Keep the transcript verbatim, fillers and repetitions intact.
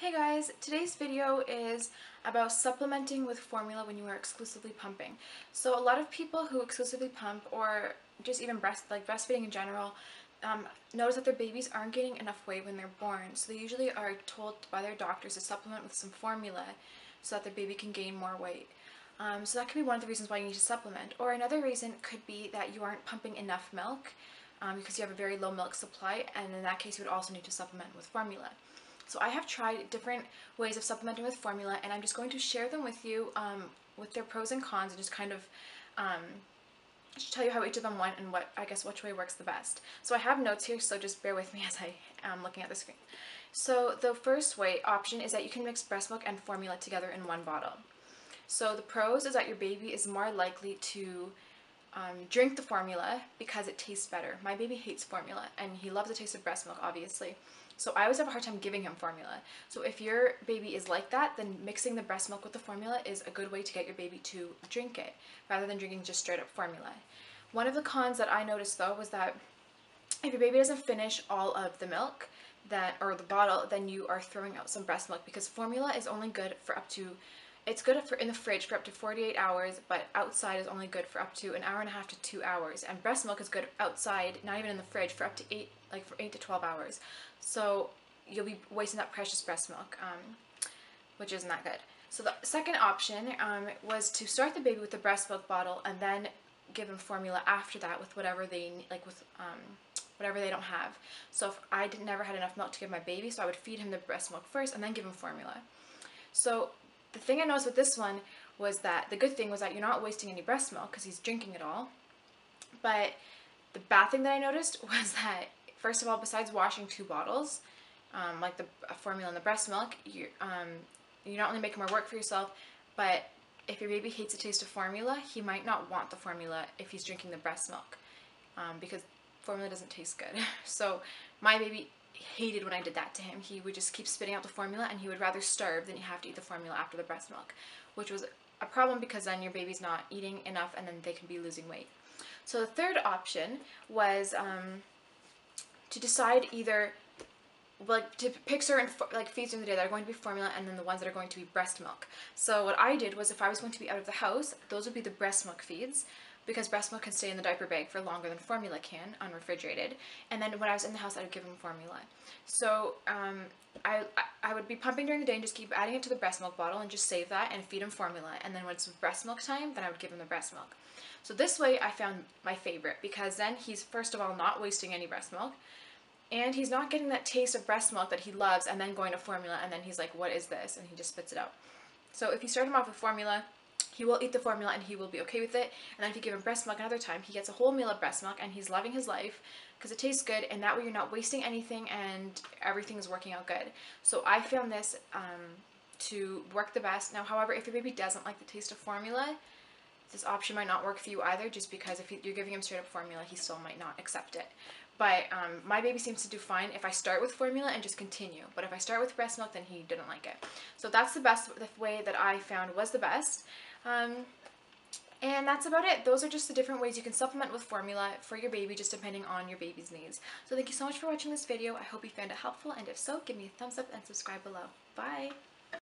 Hey guys, today's video is about supplementing with formula when you are exclusively pumping. So a lot of people who exclusively pump, or just even breast, like breastfeeding in general, um, notice that their babies aren't getting enough weight when they're born. So they usually are told by their doctors to supplement with some formula so that their baby can gain more weight. Um, so that could be one of the reasons why you need to supplement. Or another reason could be that you aren't pumping enough milk um, because you have a very low milk supply, and in that case you would also need to supplement with formula. So I have tried different ways of supplementing with formula, and I'm just going to share them with you um, with their pros and cons, and just kind of um, just tell you how each of them went and what, I guess, which way works the best. So I have notes here, so just bear with me as I am looking at the screen. So the first way option is that you can mix breast milk and formula together in one bottle. So the pros is that your baby is more likely to Um, drink the formula because it tastes better. My baby hates formula, and he loves the taste of breast milk, obviously. So I always have a hard time giving him formula. So if your baby is like that, then mixing the breast milk with the formula is a good way to get your baby to drink it, rather than drinking just straight up formula. One of the cons that I noticed, though, was that if your baby doesn't finish all of the milk, that, or the bottle, then you are throwing out some breast milk, because formula is only good for up to It's good for in the fridge for up to forty-eight hours, but outside is only good for up to an hour and a half to two hours. And breast milk is good outside, not even in the fridge, for up to eight, like for eight to twelve hours. So you'll be wasting that precious breast milk, um, which isn't that good. So the second option um, was to start the baby with the breast milk bottle and then give them formula after that with whatever they like with um, whatever they don't have. So if I did, never had enough milk to give my baby, so I would feed him the breast milk first and then give him formula. So the thing I noticed with this one was that the good thing was that you're not wasting any breast milk because he's drinking it all. But the bad thing that I noticed was that, first of all, besides washing two bottles, um, like the formula and the breast milk, you, um, you're not only making more work for yourself, but if your baby hates the taste of formula, he might not want the formula if he's drinking the breast milk, um, because formula doesn't taste good. So my baby hated when I did that to him. He would just keep spitting out the formula, and he would rather starve than have to eat the formula after the breast milk, which was a problem because then your baby's not eating enough and then they can be losing weight. So the third option was um, to decide either like to pick certain like feeds during the day that are going to be formula and then the ones that are going to be breast milk. So what I did was, if I was going to be out of the house, those would be the breast milk feeds, because breast milk can stay in the diaper bag for longer than formula can, unrefrigerated. And then when I was in the house, I would give him formula. So um, I, I would be pumping during the day and just keep adding it to the breast milk bottle and just save that and feed him formula. And then when it's breast milk time, then I would give him the breast milk. So this way I found my favorite, because then he's, first of all, not wasting any breast milk, and he's not getting that taste of breast milk that he loves and then going to formula, and then he's like, what is this? And he just spits it out. So if you start him off with formula, he will eat the formula and he will be okay with it. And then if you give him breast milk another time, he gets a whole meal of breast milk and he's loving his life because it tastes good, and that way you're not wasting anything and everything is working out good. So I found this um, to work the best. Now, however, if your baby doesn't like the taste of formula, this option might not work for you either, just because if you're giving him straight up formula, he still might not accept it. But um, my baby seems to do fine if I start with formula and just continue. But if I start with breast milk, then he didn't like it. So that's the best, the way that I found was the best. Um, and that's about it. Those are just the different ways you can supplement with formula for your baby, just depending on your baby's needs. So thank you so much for watching this video. I hope you found it helpful, and if so, give me a thumbs up and subscribe below. Bye!